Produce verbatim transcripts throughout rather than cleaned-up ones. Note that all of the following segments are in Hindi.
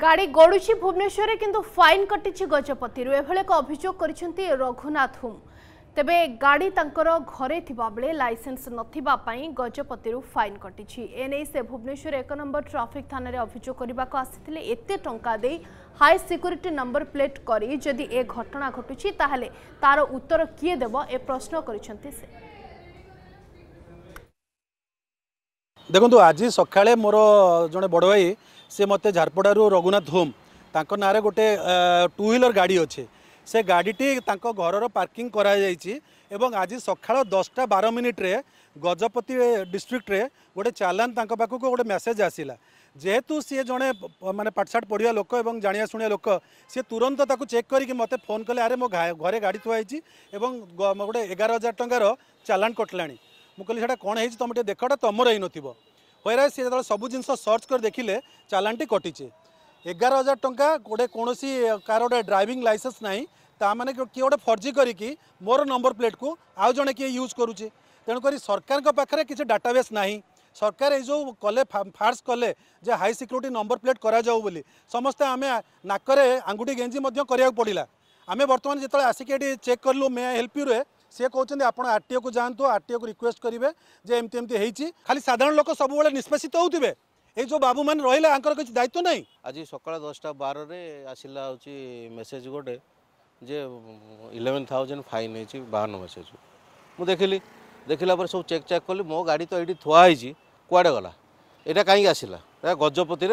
गाड़ी गड़ुची भुवनेश्वर किंतु फाइन कटिछि गजपति एभले अभियोग करिसेंती रघुनाथ हुम। तेबे गाड़ी तांकर घरे थिबा बेले लाइसेंस नथिबा पई गजपतिरु फाइन कटिछि। एने से भुवनेश्वर एक नंबर ट्राफिक थाना रे अभियोग करबा को आसिथिले। एते टंका देई हाई सिक्यूरीटी नंबर प्लेट करी जदि ए घटना घटुछि ताहले तार उत्तर किए देबो ए प्रश्न करिसेंती से। देखो आज सकाळे मोर जड़े बड़ भाई सी मत झारपड़ू रघुनाथ होम तांको नारे गोटे टू व्हीलर गाड़ी अच्छे से गाड़ीटी तांको घरर पार्किंग करा जायछि एवं आज सकाळ दसटा बार मिनिट रे गजपति डिस्ट्रिक्ट रे गोटे चालान तांको पाखु को गोटे मेसेज आसिला। जेहेतु सी जड़े माने पाठसाठ पढ़िया लोक एवं जाणिया शुणिया लोक सी तुरंत ताकू चेक करी मते फोन कले आरे मो घरे गाड़ी थुआई एवं गोटे एगार हजार टंकार चालान कटलाणी। मु कहली सेटा कौन है तुम टे देखटा तुमर ही नो हईरा सी जो सब जिन सर्च कर देखिले चालानटी कटिचे एगार हजार टंका गोटे कौन कार गोटे ड्राइविंग लाइसेंस नाई ताने किए गोटे फर्जी करी मोर नंबर प्लेट को आउ जड़े किए यूज करुचे। तेणुकर सरकार पाखे किसी डाटाबेस ना सरकार ये जो कले फार्स कले जे हाई सिक्यूरीटी नंबर प्लेट कर समस्ते आम नाक आंगुठी गेंजी करा पड़ा। आम बर्तमान जो आसिक ये चेक करूँ मे हेल्प यू रे सी कहते हैं आपड़ आरटीओ को जातु आरटीओ को रिक्वेस्ट करेंगे जे एमती एमती होती खाली साधारण लोक सब निष्पेषित होते हैं ये जो बाबू मान रहा कि दायित्व ना। आज सका दसटा बार आसला हूँ मेसेज गोटे जे इलेवेन थाउजेंड फाइन हो बाहन मेसेज मुझे देखिली देखला सब चेक चेक कली मो गाड़ी तो ये थुआई कड़े गला यहाँ कहीं आसला गजपति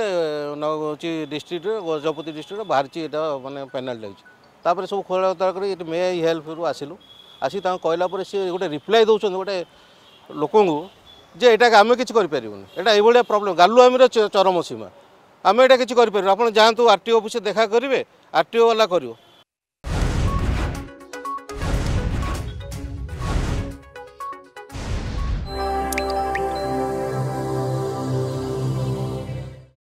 डिस्ट्रिक्ट गजपति डिस्ट्रिक्ट बाहरी मानने पेनाल्टी लगी सब खोला कर मे हेल्प रू आसलु आसी कहला सी गोटे रिप्लाई दौर गोटे लोक जे ये आम किसी करें प्रॉब्लम गालु आम चरम सीमा आम ये किसी करें आपड़ जातु आरटीओ ऑफिस देखा करेंगे आरटीओ वाला कर।